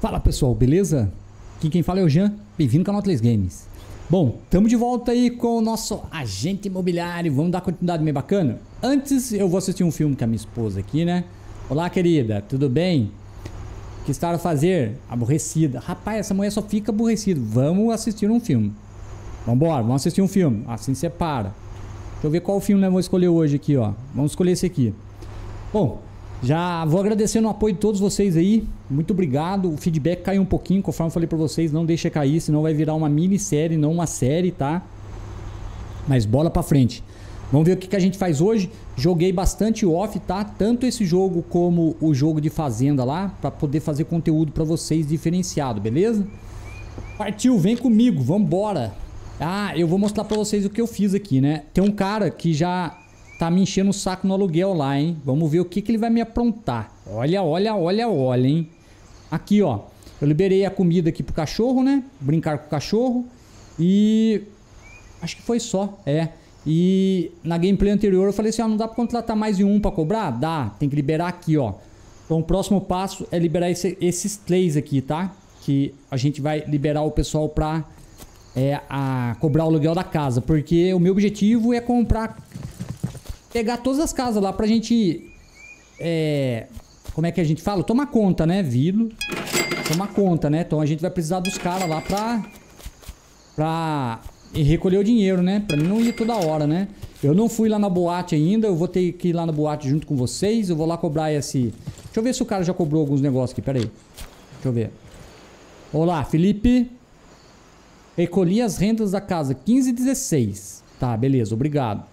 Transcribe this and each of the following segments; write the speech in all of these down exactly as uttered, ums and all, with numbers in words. Fala pessoal, beleza? Aqui quem fala é o Jean, bem-vindo ao Canal Atlas Games. Bom, estamos de volta aí com o nosso agente imobiliário, vamos dar continuidade meio bacana? Antes eu vou assistir um filme com a minha esposa aqui, né? Olá querida, tudo bem? O que está a fazer? Aborrecida. Rapaz, essa mulher só fica aborrecida, vamos assistir um filme. Vambora, vamos assistir um filme, assim separa. Deixa eu ver qual filme eu vou escolher hoje aqui, ó. Vamos escolher esse aqui. Bom, já vou agradecendo o apoio de todos vocês aí. Muito obrigado. O feedback caiu um pouquinho, conforme eu falei pra vocês. Não deixa cair, senão vai virar uma minissérie, não uma série, tá? Mas bola pra frente. Vamos ver o que, que a gente faz hoje. Joguei bastante off, tá? Tanto esse jogo como o jogo de fazenda lá, pra poder fazer conteúdo pra vocês diferenciado, beleza? Partiu, vem comigo, vambora! Ah, eu vou mostrar pra vocês o que eu fiz aqui, né? Tem um cara que já tá me enchendo o saco no aluguel lá, hein? Vamos ver o que que ele vai me aprontar. Olha, olha, olha, olha, hein? Aqui, ó. Eu liberei a comida aqui pro cachorro, né? Brincar com o cachorro. E... acho que foi só, é. E na gameplay anterior eu falei assim, ó, ah, não dá pra contratar mais de um pra cobrar? Dá, tem que liberar aqui, ó. Então o próximo passo é liberar esse, esses três aqui, tá? Que a gente vai liberar o pessoal pra... É a cobrar o aluguel da casa, porque o meu objetivo é comprar, pegar todas as casas lá pra gente, é, como é que a gente fala? Tomar conta, né? Vilo, tomar conta, né? Então a gente vai precisar dos caras lá pra, pra recolher o dinheiro, né? Pra mim não ir toda hora, né? Eu não fui lá na boate ainda, eu vou ter que ir lá na boate junto com vocês, eu vou lá cobrar esse... Deixa eu ver se o cara já cobrou alguns negócios aqui, pera aí. Deixa eu ver. Olá, Felipe... Recolhi as rendas da casa quinze e dezesseis. Tá, beleza, obrigado.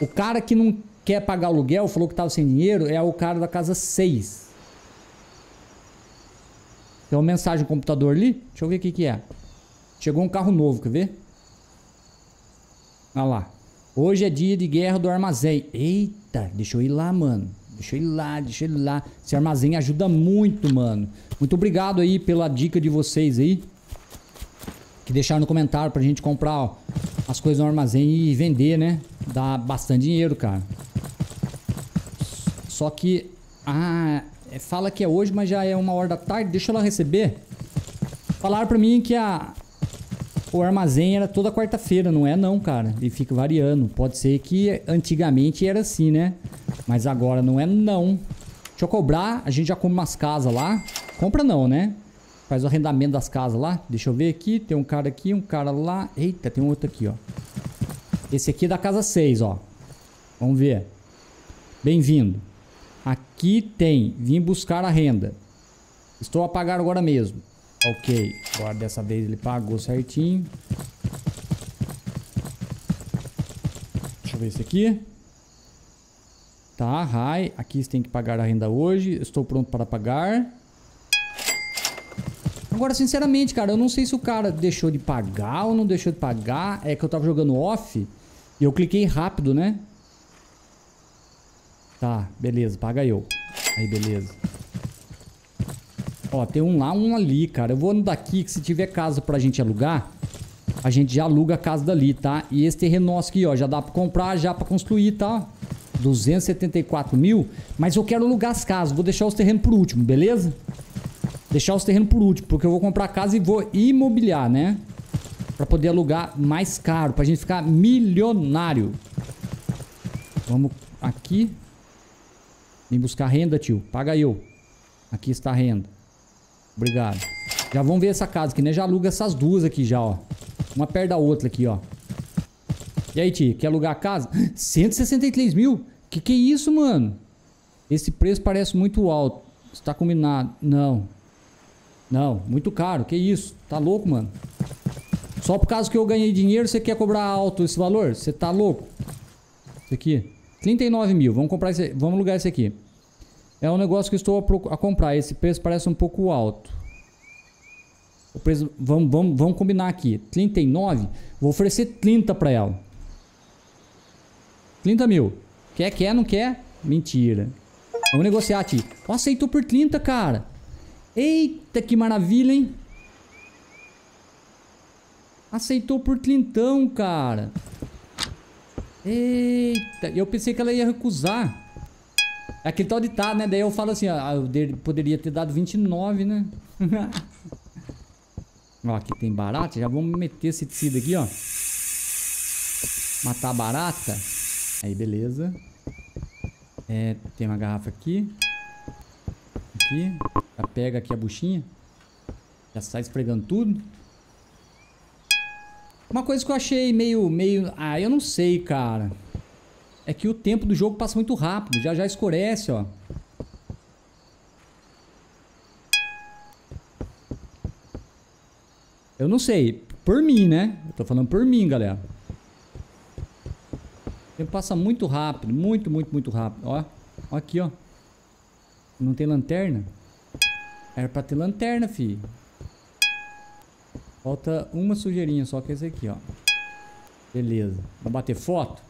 O cara que não quer pagar aluguel, falou que tava sem dinheiro, é o cara da casa seis. Tem uma mensagem no computador ali? Deixa eu ver o que que é. Chegou um carro novo, quer ver? Olha lá. Hoje é dia de guerra do armazém. Eita, deixa eu ir lá, mano. Deixa eu ir lá, deixa eu ir lá. Esse armazém ajuda muito, mano. Muito obrigado aí pela dica de vocês aí. Que deixaram no comentário pra gente comprar, ó, as coisas no armazém e vender, né? Dá bastante dinheiro, cara. Só que... Ah, fala que é hoje, mas já é uma hora da tarde. Deixa eu lá receber. Falaram pra mim que a... o armazém era toda quarta-feira. Não é não, cara. E fica variando. Pode ser que antigamente era assim, né? Mas agora não é não. Deixa eu cobrar. A gente já compra umas casas lá. Compra não, né? Faz o arrendamento das casas lá. Deixa eu ver aqui. Tem um cara aqui, um cara lá. Eita, tem um outro aqui, ó. Esse aqui é da casa seis, ó. Vamos ver. Bem-vindo. Aqui tem. Vim buscar a renda. Estou a pagar agora mesmo. Ok. Agora dessa vez ele pagou certinho. Deixa eu ver esse aqui. Tá, hi. Aqui você tem que pagar a renda hoje. Estou pronto para pagar. Agora, sinceramente, cara, eu não sei se o cara deixou de pagar ou não deixou de pagar. É que eu tava jogando off e eu cliquei rápido, né? Tá, beleza, paga eu. Aí, beleza. Ó, tem um lá, um ali, cara. Eu vou no daqui, que se tiver casa pra gente alugar, a gente já aluga a casa dali, tá? E esse terreno nosso aqui, ó, já dá pra comprar, já pra construir, tá? duzentos e setenta e quatro mil. Mas eu quero alugar as casas, vou deixar os terrenos por último, beleza? Deixar os terrenos por último, porque eu vou comprar casa e vou imobiliar, né? Pra poder alugar mais caro, pra gente ficar milionário. Vamos aqui. Vem buscar renda, tio. Paga eu. Aqui está a renda. Obrigado. Já vamos ver essa casa aqui, né? Já aluga essas duas aqui já, ó. Uma perto da outra aqui, ó. E aí, tio? Quer alugar a casa? cento e sessenta e três mil? Que que é isso, mano? Esse preço parece muito alto. Está combinado. Não. Não, muito caro, que isso? Tá louco, mano? Só por causa que eu ganhei dinheiro, você quer cobrar alto esse valor? Você tá louco? Isso aqui, trinta e nove mil, vamos comprar esse, vamos alugar esse aqui. É um negócio que eu estou a, a comprar, esse preço parece um pouco alto. O preço, vamos, vamos, vamos combinar aqui, trinta e nove, vou oferecer trinta pra ela. trinta mil, quer, quer, não quer? Mentira. Vamos negociar aqui. Oh, aceitou por trinta, cara. Eita, que maravilha, hein? Aceitou por trintão, cara. Eita, eu pensei que ela ia recusar. É aquele tal ditado, né? Daí eu falo assim, ó, eu poderia ter dado vinte e nove, né? Ó, aqui tem barata. Já vamos meter esse tecido aqui, ó. Matar a barata. Aí, beleza. É, tem uma garrafa aqui. Aqui. Já pega aqui a buchinha. Já sai esfregando tudo. Uma coisa que eu achei meio... meio... Ah, eu não sei, cara. É que o tempo do jogo passa muito rápido. Já já escurece, ó. Eu não sei. Por mim, né? Eu tô falando por mim, galera. O tempo passa muito rápido. Muito, muito, muito rápido. Ó. Ó aqui, ó. Não tem lanterna? Era pra ter lanterna, fi. Falta uma sujeirinha só, que é esse aqui, ó. Beleza. Vamos bater foto?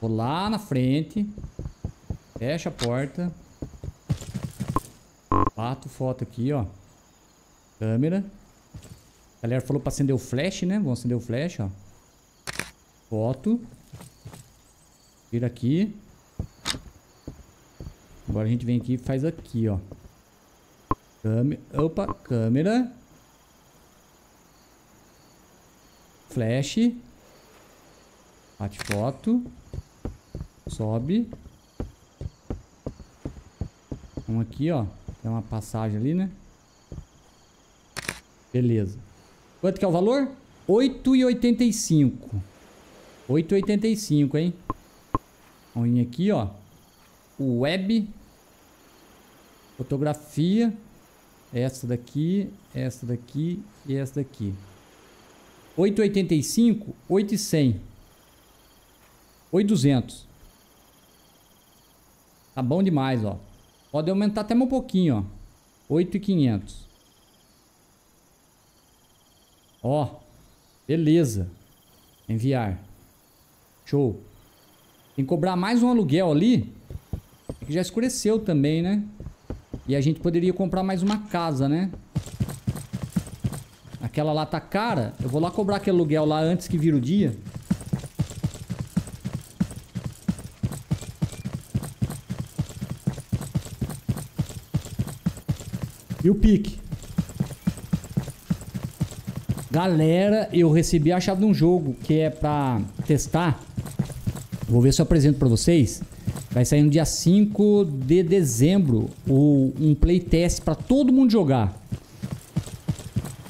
Vou lá na frente. Fecha a porta. Bato foto aqui, ó. Câmera. A galera falou pra acender o flash, né? Vamos acender o flash, ó. Foto. Vira aqui. Agora a gente vem aqui e faz aqui, ó. Câmera. Opa, câmera. Flash. Bate foto. Sobe. Vamos aqui, ó. Tem uma passagem ali, né? Beleza. Quanto que é o valor? oito e oitenta e cinco. oito e oitenta e cinco, hein? Vamos vir aqui, ó. Web. Fotografia. Essa daqui, essa daqui e essa daqui. oito e oitenta e cinco, oito e cem. oito e duzentos. Tá bom demais, ó. Pode aumentar até um pouquinho, ó. oito e quinhentos. Ó. Beleza. Enviar. Show. Tem que cobrar mais um aluguel ali. Que já escureceu também, né? E a gente poderia comprar mais uma casa, né? Aquela lá tá cara. Eu vou lá cobrar aquele aluguel lá antes que vira o dia. E o pique. Galera, eu recebi a chave de um jogo que é pra testar. Vou ver se eu apresento pra vocês. Vai sair no dia cinco de dezembro o, um playtest pra todo mundo jogar.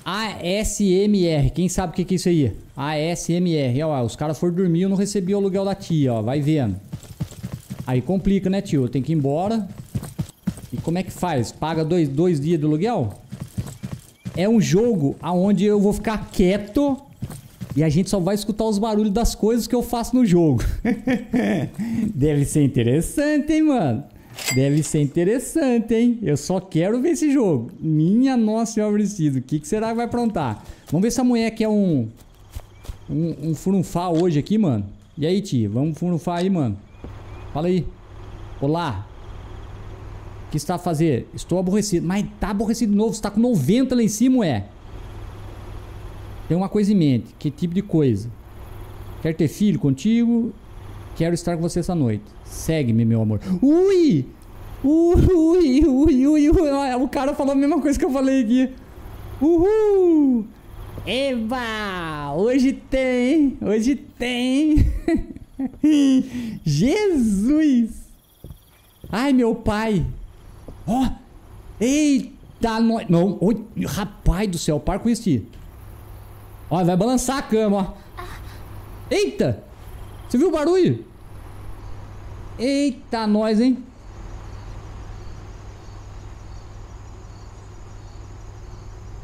A S M R. Quem sabe o que que é isso aí? A S M R. Ó, os caras foram dormir, eu não recebi o aluguel da tia, ó. Vai vendo. Aí complica, né, tio? Tem que ir embora. E como é que faz? Paga dois, dois dias do aluguel? É um jogo aonde eu vou ficar quieto e a gente só vai escutar os barulhos das coisas que eu faço no jogo. Deve ser interessante, hein, mano? Deve ser interessante, hein? Eu só quero ver esse jogo. Minha nossa senhora, preciso. O que, que será que vai aprontar? Vamos ver se a mulher quer um, um, um furunfá hoje aqui, mano. E aí, tio? Vamos furunfar aí, mano. Fala aí. Olá. O que está a fazer? Estou aborrecido. Mas tá aborrecido de novo. Você tá com noventa lá em cima, é? Tem uma coisa em mente. Que tipo de coisa? Quero ter filho contigo. Quero estar com você essa noite. Segue-me, meu amor. Ui! Ui! Ui! Ui! O cara falou a mesma coisa que eu falei aqui. Uhul! Eva! Hoje tem! Hoje tem! Jesus! Ai, meu pai! Ó! Oh, eita! No... Não! Oh, rapaz do céu! Para com isso, tio! Ó, vai balançar a cama, ó! Eita! Você viu o barulho? Eita, nós, hein?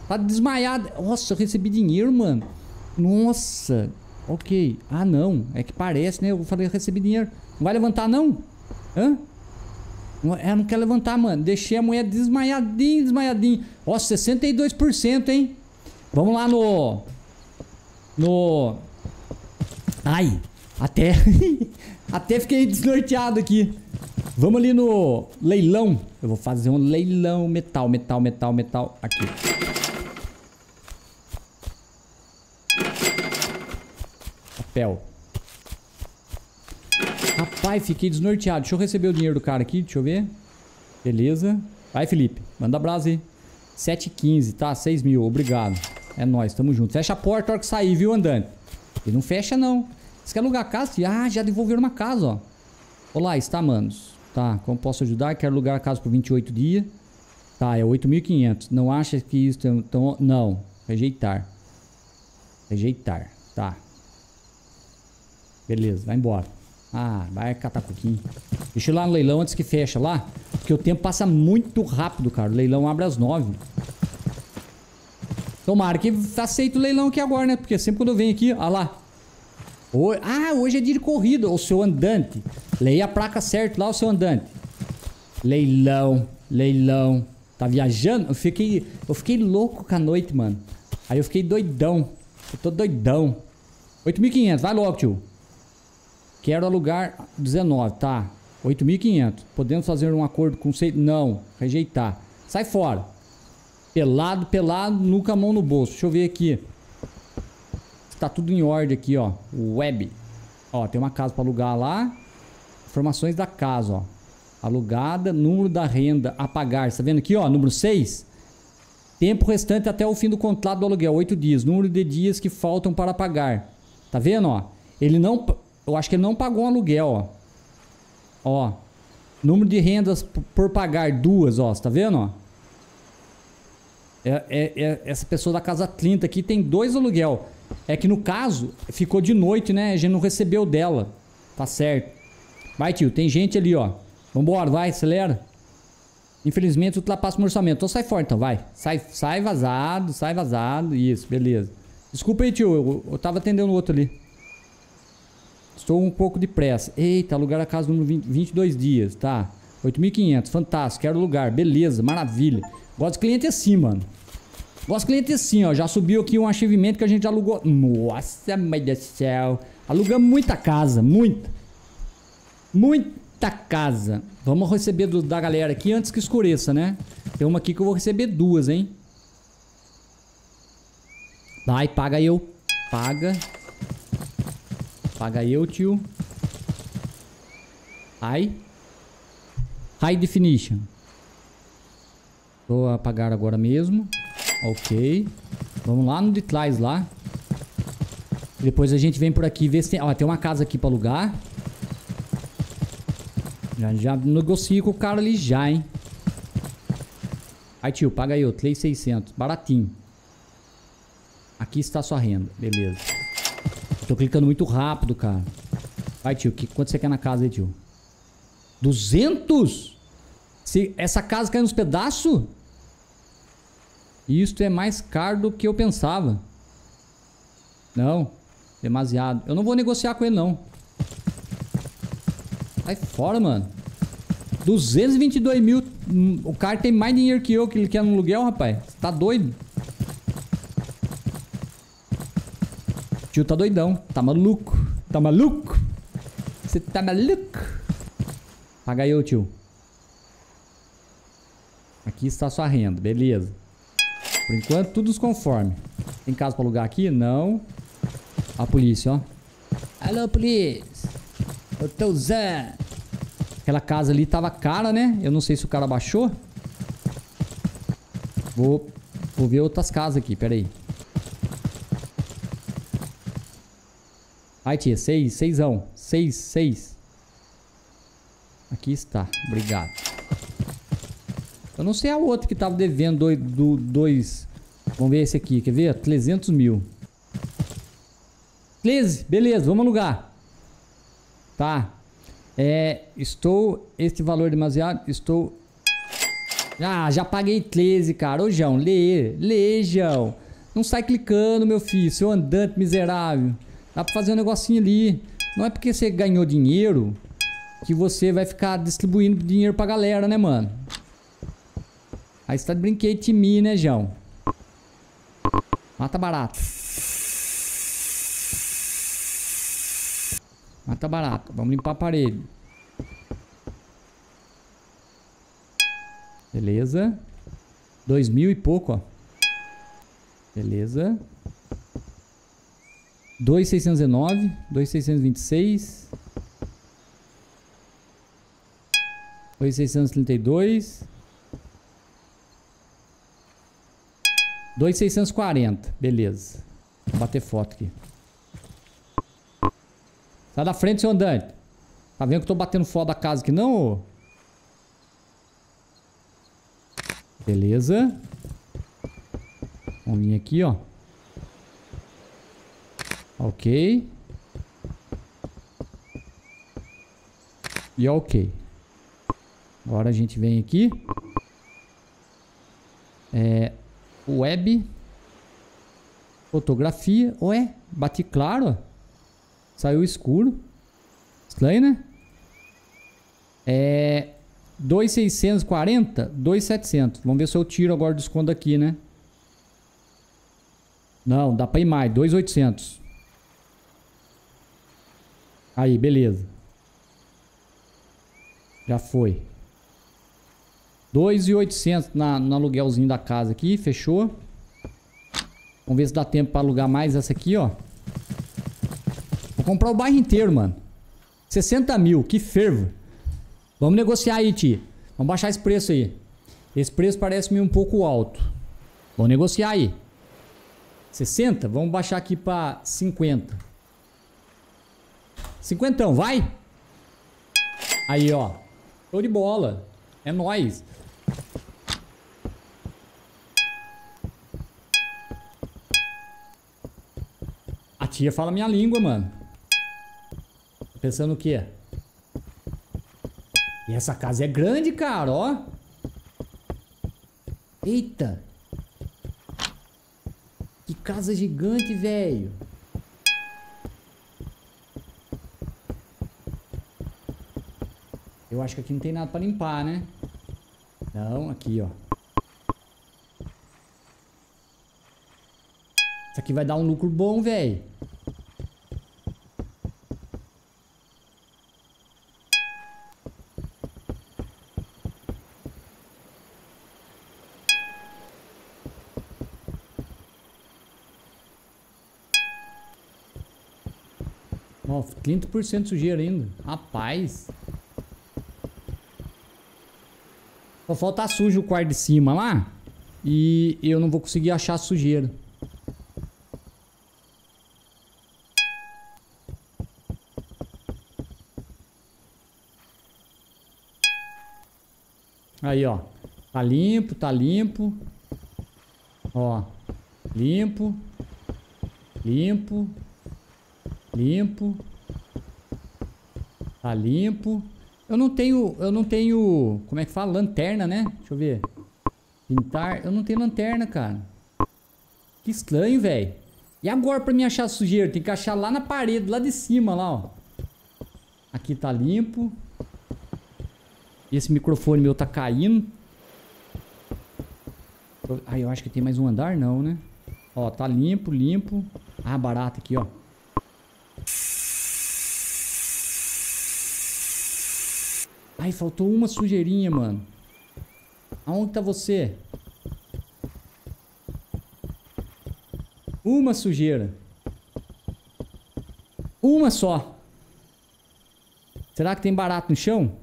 Tá desmaiado. Nossa, eu recebi dinheiro, mano. Nossa. Ok. Ah, não. É que parece, né? Eu falei, eu recebi dinheiro. Não vai levantar, não? Hã? Ela não quer levantar, mano. Deixei a mulher desmaiadinha, desmaiadinha. Ó, sessenta e dois por cento, hein? Vamos lá no... No... Ai. Até... Até fiquei desnorteado aqui. Vamos ali no leilão. Eu vou fazer um leilão. Metal, metal, metal, metal. Aqui. Papel. Rapaz, fiquei desnorteado. Deixa eu receber o dinheiro do cara aqui. Deixa eu ver. Beleza. Vai, Felipe. Manda brasa aí. sete e quinze, tá? seis mil. Obrigado. É nóis. Tamo junto. Fecha a porta a hora que sair, viu, andante? E não fecha, não. Você quer alugar a casa? Ah, já devolveram uma casa, ó. Olá, está, manos. Tá, como posso ajudar? Quero alugar a casa por vinte e oito dias. Tá, é oito mil e quinhentos. Não acha que isso... Tem... Então, não. Rejeitar. Rejeitar. Tá. Beleza, vai embora. Ah, vai catar pouquinho. Deixa eu ir lá no leilão antes que fecha lá. Porque o tempo passa muito rápido, cara. O leilão abre às nove. Tomara que aceita o leilão aqui agora, né? Porque sempre quando eu venho aqui... Ah lá. Hoje, ah, hoje é dia de corrida. O seu andante. Leia a placa certo lá, o seu andante. Leilão. Leilão. Tá viajando? Eu fiquei, eu fiquei louco com a noite, mano. Aí eu fiquei doidão. Eu tô doidão. oito mil e quinhentos. Vai logo, tio. Quero alugar dezenove, tá? oito mil e quinhentos. Podemos fazer um acordo com... Seis... Não. Rejeitar. Sai fora. Pelado, pelado. Nunca mão no bolso. Deixa eu ver aqui. Tá tudo em ordem aqui, ó. Web. Ó, tem uma casa pra alugar lá. Informações da casa, ó. Alugada. Número da renda a pagar. Tá vendo aqui, ó? Número seis. Tempo restante até o fim do contrato do aluguel. oito dias. Número de dias que faltam para pagar. Tá vendo, ó? Ele não... Eu acho que ele não pagou um aluguel, ó. Ó. Número de rendas por pagar. Duas, ó. Você tá vendo, ó? É, é, é, essa pessoa da casa trinta aqui tem dois aluguel. É que no caso, ficou de noite, né? A gente não recebeu dela. Tá certo. Vai, tio. Tem gente ali, ó. Vambora, vai. Acelera. Infelizmente, ultrapassa o orçamento. Então sai fora, então. Vai. Sai, sai vazado. Sai vazado. Isso. Beleza. Desculpa aí, tio. Eu, eu tava atendendo o outro ali. Estou um pouco de pressa. Eita, alugar a casa número vinte, vinte e dois dias, tá? oito mil e quinhentos, fantástico, quero alugar. Beleza, maravilha. Gosto de cliente assim, mano. Gosto de cliente assim, ó. Já subiu aqui um achievement que a gente alugou. Nossa, mãe do céu. Alugamos muita casa, muita. Muita casa. Vamos receber do, da galera aqui antes que escureça, né? Tem uma aqui que eu vou receber duas, hein? Vai, paga eu. Paga. Paga eu, tio. High. High definition. Vou apagar agora mesmo. Ok. Vamos lá no details lá. Depois a gente vem por aqui ver se tem... Ó, tem uma casa aqui pra alugar. Já, já negocio com o cara ali já, hein. Aí, tio, paga eu. três mil e seiscentos. Baratinho. Aqui está a sua renda. Beleza. Tô clicando muito rápido, cara. Vai, tio. Que, quanto você quer na casa aí, tio? duzentos? Se essa casa caiu nos pedaços? Isto é mais caro do que eu pensava. Não. Demasiado. Eu não vou negociar com ele, não. Sai fora, mano. duzentos e vinte e dois mil. O cara tem mais dinheiro que eu que ele quer no aluguel, rapaz. Você tá doido? Tio tá doidão. Tá maluco. Tá maluco? Você tá maluco? Paga eu, tio. Aqui está a sua renda. Beleza. Por enquanto, tudo os conforme. Tem casa pra alugar aqui? Não. A polícia, ó. Alô, polícia. Eu tô usando. Aquela casa ali tava cara, né? Eu não sei se o cara baixou. Vou, vou ver outras casas aqui. Pera aí. Ai, tia, seis, seisão. Seis, seis. Aqui está. Obrigado. Eu não sei a outra que tava devendo dois, do, dois. Vamos ver esse aqui. Quer ver? trezentos mil. treze. Beleza, vamos alugar. Tá. É, estou... Este valor demasiado... Estou... Ah, já paguei treze, cara. Ô, João, lê. Lê, João. Não sai clicando, meu filho. Seu andante miserável. Dá pra fazer um negocinho ali. Não é porque você ganhou dinheiro que você vai ficar distribuindo dinheiro pra galera, né, mano? Aí você tá de brinquedo de mim, né, João? Mata barato. Mata barato. Vamos limpar a parede. Beleza. Dois mil e pouco, ó. Beleza. dois mil seiscentos e nove, dois mil seiscentos e vinte e seis, Foi seiscentos e trinta e dois. dois mil seiscentos e quarenta. Beleza. Vou bater foto aqui. Sai da frente, seu andante. Tá vendo que eu tô batendo foto da casa aqui, não, ô? Beleza. Vamos vir aqui, ó. Ok. E ok. Agora a gente vem aqui. É... Web. Fotografia. Ué, bati claro. Saiu escuro. Estranho, né? É... dois mil seiscentos e quarenta, dois mil e setecentos. Vamos ver se eu tiro agora o desconto aqui, né? Não, dá pra ir mais. dois mil e oitocentos. Aí, beleza. Já foi. dois mil e oitocentos na, no aluguelzinho da casa aqui. Fechou. Vamos ver se dá tempo pra alugar mais essa aqui, ó. Vou comprar o bairro inteiro, mano. sessenta mil. Que fervo. Vamos negociar aí, tio. Vamos baixar esse preço aí. Esse preço parece-me um pouco alto. Vamos negociar aí. sessenta? Vamos baixar aqui pra cinquenta. cinquenta, vai! Aí, ó. Show de bola. É nóis. A tia fala minha língua, mano. Tá pensando o quê? E essa casa é grande, cara, ó. Eita. Que casa gigante, velho. Eu acho que aqui não tem nada pra limpar, né? Não, aqui, ó. Isso aqui vai dar um lucro bom, velho. Ó, trinta por cento sujeira ainda. Rapaz. Só falta sujo o quarto de cima lá. E eu não vou conseguir achar a sujeira. Aí, ó. Tá limpo, tá limpo. Ó. Limpo. Limpo. Limpo. Tá limpo. Eu não tenho, eu não tenho, como é que fala? Lanterna, né? Deixa eu ver. Pintar. Eu não tenho lanterna, cara. Que estranho, velho. E agora pra mim achar sujeira? Tem que achar lá na parede, lá de cima, lá, ó. Aqui tá limpo. Esse microfone meu tá caindo. Aí eu acho que tem mais um andar, não, né? Ó, tá limpo, limpo. Ah, barata aqui, ó. Ai, faltou uma sujeirinha, mano. Aonde tá você? Uma sujeira. Uma só. Será que tem barato no chão?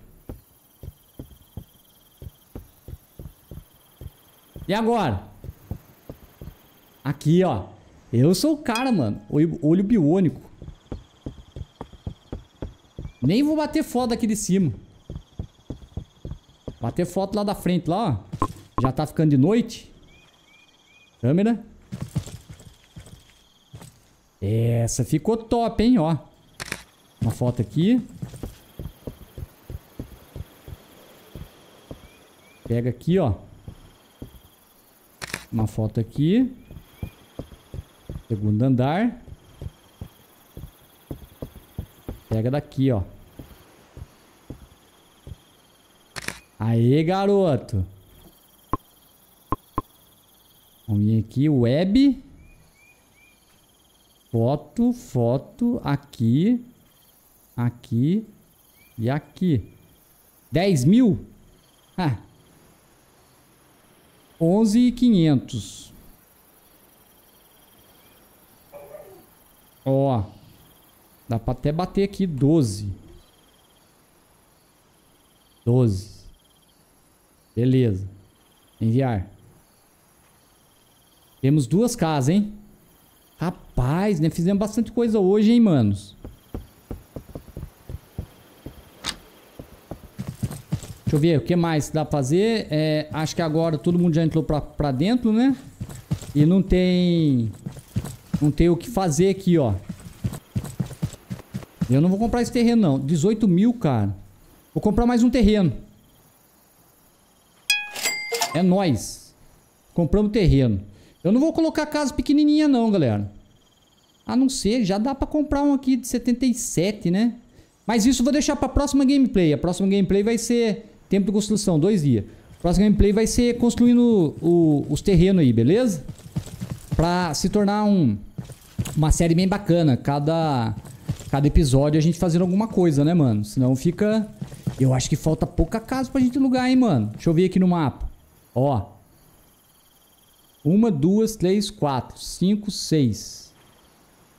E agora? Aqui, ó. Eu sou o cara, mano. Olho, olho biônico. Nem vou bater foto aqui de cima. Bater foto lá da frente, lá, ó. Já tá ficando de noite. Câmera. Essa ficou top, hein, ó. Uma foto aqui. Pega aqui, ó. Uma foto aqui. Segundo andar. Pega daqui, ó. Aê, garoto. Vamos vir aqui, web. Foto, foto, aqui, aqui e aqui. dez mil? Ah. onze mil e quinhentos. Ó. Dá pra até bater aqui doze. doze. Beleza. Enviar. Temos duas casas, hein? Rapaz, né? Fizemos bastante coisa hoje, hein, manos? Deixa eu ver o que mais dá pra fazer. É, acho que agora todo mundo já entrou pra, pra dentro, né? E não tem... Não tem o que fazer aqui, ó. Eu não vou comprar esse terreno, não. dezoito mil, cara. Vou comprar mais um terreno. É nóis. Compramos terreno. Eu não vou colocar casa pequenininha, não, galera. A não ser, já dá pra comprar um aqui de setenta e sete, né? Mas isso eu vou deixar pra próxima gameplay. A próxima gameplay vai ser tempo de construção, dois dias. A próxima gameplay vai ser construindo o, os terrenos aí, beleza? Pra se tornar um, uma série bem bacana. Cada, cada episódio a gente fazendo alguma coisa, né, mano? Senão fica... Eu acho que falta pouca casa pra gente alugar, hein, mano? Deixa eu ver aqui no mapa. Ó. Uma, duas, três, quatro, cinco, seis.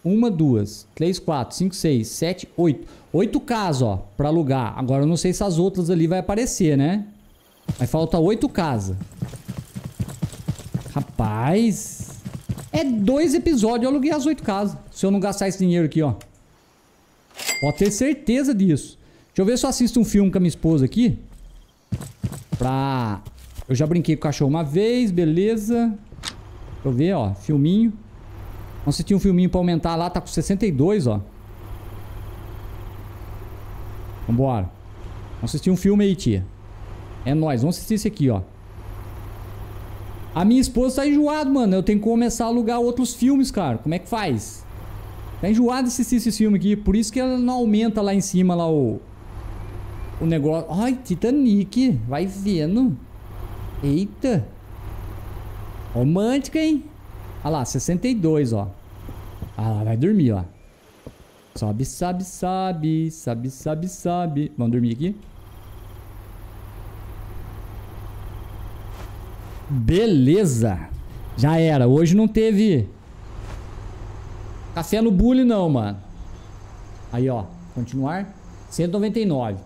Uma, duas, três, quatro, cinco, seis, sete, oito. Oito casas, ó, pra alugar. Agora eu não sei se as outras ali vai aparecer, né? Mas falta oito casas. Rapaz. É dois episódios, eu aluguei as oito casas. Se eu não gastar esse dinheiro aqui, ó. Pode ter certeza disso. Deixa eu ver se eu assisto um filme com a minha esposa aqui. Pra... Eu já brinquei com o cachorro uma vez, beleza. Deixa eu ver, ó, filminho. Vamos assistir um filminho pra aumentar lá. Tá com sessenta e dois, ó. Vambora. Vamos assistir um filme aí, tia. É nóis, vamos assistir esse aqui, ó. A minha esposa tá enjoada, mano. Eu tenho que começar a alugar outros filmes, cara. Como é que faz? Tá enjoada de assistir esse filme aqui. Por isso que ela não aumenta lá em cima lá o... O negócio... Ai, Titanic. Vai vendo. Eita. Romântica, hein? Olha lá, sessenta e dois, ó. Ah lá, vai dormir, ó. Sobe, sabe, sabe. Sabe, sabe, sabe. Vamos dormir aqui. Beleza. Já era. Hoje não teve café no bule, não, mano. Aí, ó. Continuar. cento e noventa e nove.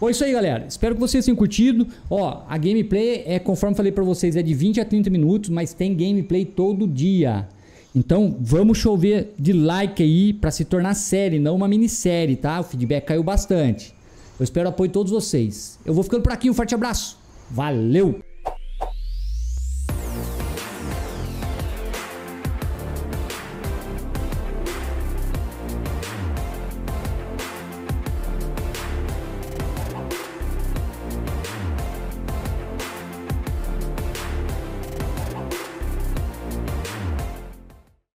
Bom, é isso aí, galera. Espero que vocês tenham curtido. Ó, a gameplay, é, conforme falei pra vocês, é de vinte a trinta minutos, mas tem gameplay todo dia. Então, vamos chover de like aí pra se tornar série, não uma minissérie, tá? O feedback caiu bastante. Eu espero o apoio de todos vocês. Eu vou ficando por aqui. Um forte abraço. Valeu!